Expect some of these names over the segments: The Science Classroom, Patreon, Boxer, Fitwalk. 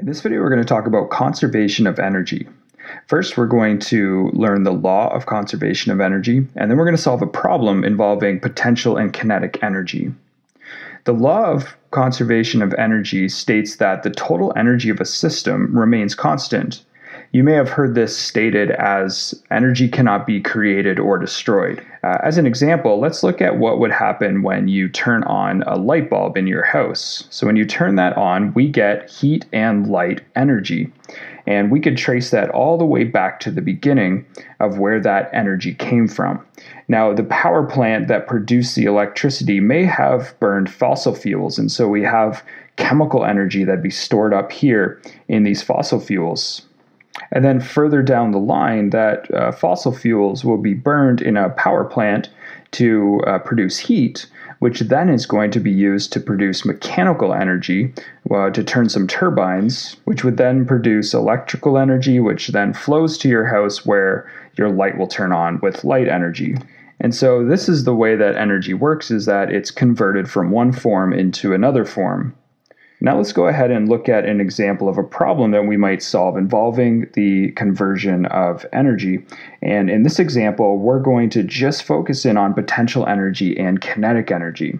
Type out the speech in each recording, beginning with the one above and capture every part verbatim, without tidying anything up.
In this video, we're going to talk about conservation of energy. First, we're going to learn the law of conservation of energy, and then we're going to solve a problem involving potential and kinetic energy. The law of conservation of energy states that the total energy of a system remains constant. You may have heard this stated as energy cannot be created or destroyed. Uh, as an example, let's look at what would happen when you turn on a light bulb in your house. So when you turn that on, we get heat and light energy. And we could trace that all the way back to the beginning of where that energy came from. Now, the power plant that produced the electricity may have burned fossil fuels, and so we have chemical energy that'd be stored up here in these fossil fuels. And then further down the line, that uh, fossil fuels will be burned in a power plant to uh, produce heat, which then is going to be used to produce mechanical energy, uh, to turn some turbines, which would then produce electrical energy, which then flows to your house where your light will turn on with light energy. And so this is the way that energy works, is that it's converted from one form into another form. Now let's go ahead and look at an example of a problem that we might solve involving the conversion of energy. And in this example, we're going to just focus in on potential energy and kinetic energy.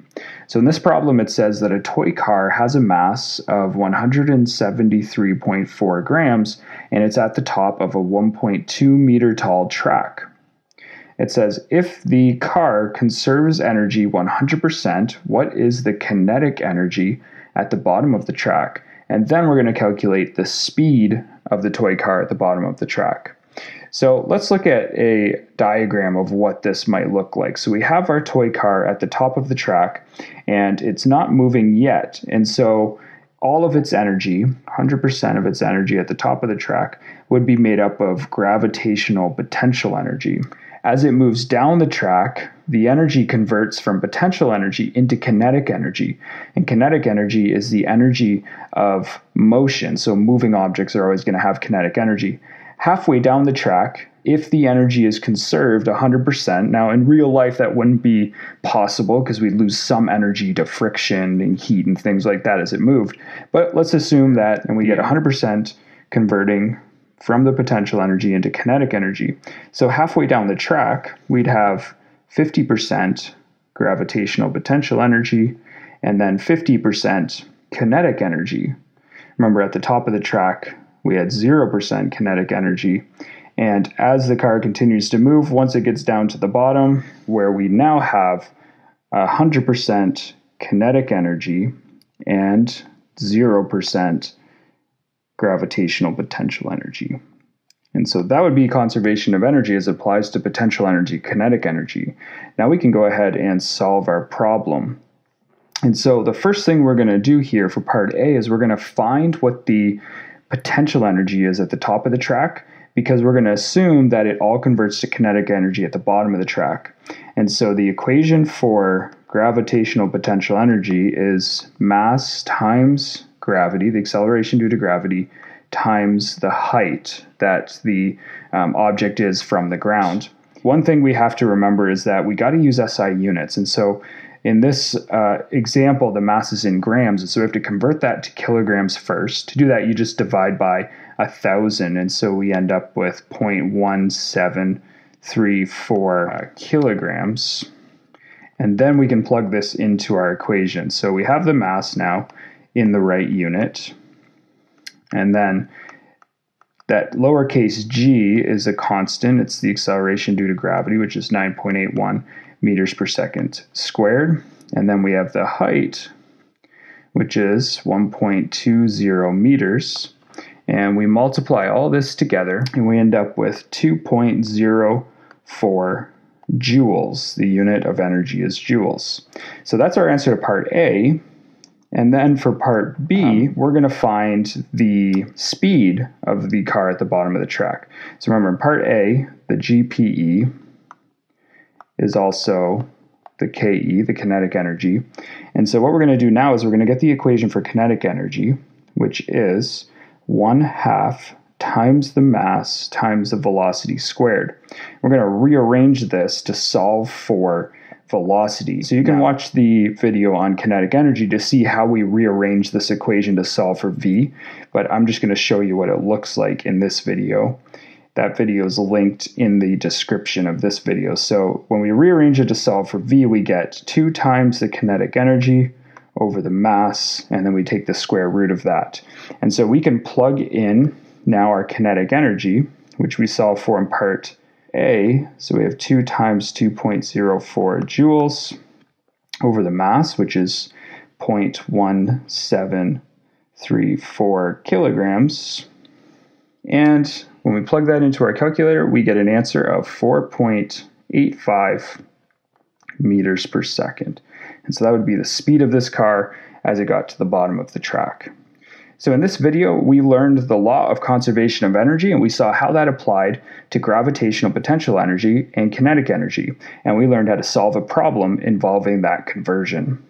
So in this problem, it says that a toy car has a mass of one hundred seventy-three point four grams, and it's at the top of a one point two meter tall track. It says, if the car conserves energy one hundred percent, what is the kinetic energy at the bottom of the track? And then we're going to calculate the speed of the toy car at the bottom of the track. So let's look at a diagram of what this might look like. So we have our toy car at the top of the track, and it's not moving yet. And so all of its energy, one hundred percent of its energy at the top of the track, would be made up of gravitational potential energy. As it moves down the track, the energy converts from potential energy into kinetic energy. And kinetic energy is the energy of motion. So moving objects are always going to have kinetic energy. Halfway down the track, if the energy is conserved one hundred percent, now in real life that wouldn't be possible because we'd lose some energy to friction and heat and things like that as it moved. But let's assume that, and we get one hundred percent converting from the potential energy into kinetic energy. So halfway down the track, we'd have fifty percent gravitational potential energy and then fifty percent kinetic energy. Remember, at the top of the track, we had zero percent kinetic energy. And as the car continues to move, once it gets down to the bottom, where we now have one hundred percent kinetic energy and zero percent gravitational potential energy. And so that would be conservation of energy as it applies to potential energy, kinetic energy. Now we can go ahead and solve our problem. And so the first thing we're going to do here for part A is we're going to find what the potential energy is at the top of the track, because we're going to assume that it all converts to kinetic energy at the bottom of the track. And so the equation for gravitational potential energy is mass times gravity, the acceleration due to gravity, times the height that the um, object is from the ground. One thing we have to remember is that we got to use S I units. And so in this uh, example, the mass is in grams. And so we have to convert that to kilograms first. To do that, you just divide by a thousand. And so we end up with zero point one seven three four uh, kilograms. And then we can plug this into our equation. So we have the mass now in the right unit. And then that lowercase g is a constant. It's the acceleration due to gravity, which is nine point eight one meters per second squared. And then we have the height, which is one point two zero meters. And we multiply all this together, and we end up with two point zero four joules. The unit of energy is joules. So that's our answer to part A. And then for part B, we're going to find the speed of the car at the bottom of the track. So remember, in part A, the G P E is also the K E, the kinetic energy. And so what we're going to do now is we're going to get the equation for kinetic energy, which is one half times the mass times the velocity squared. We're going to rearrange this to solve for velocity. So you can yeah. watch the video on kinetic energy to see how we rearrange this equation to solve for V, but I'm just going to show you what it looks like in this video. That video is linked in the description of this video. So when we rearrange it to solve for V, we get two times the kinetic energy over the mass, and then we take the square root of that. And so we can plug in now our kinetic energy, which we solved for in part A. So we have two times two point zero four joules over the mass, which is zero point one seven three four kilograms. And when we plug that into our calculator, we get an answer of four point eight five meters per second. And so that would be the speed of this car as it got to the bottom of the track. So in this video, we learned the law of conservation of energy, and we saw how that applied to gravitational potential energy and kinetic energy. And we learned how to solve a problem involving that conversion.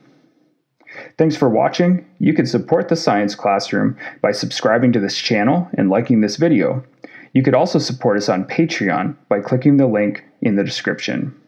Thanks for watching. You can support The Science Classroom by subscribing to this channel and liking this video. You could also support us on Patreon by clicking the link in the description.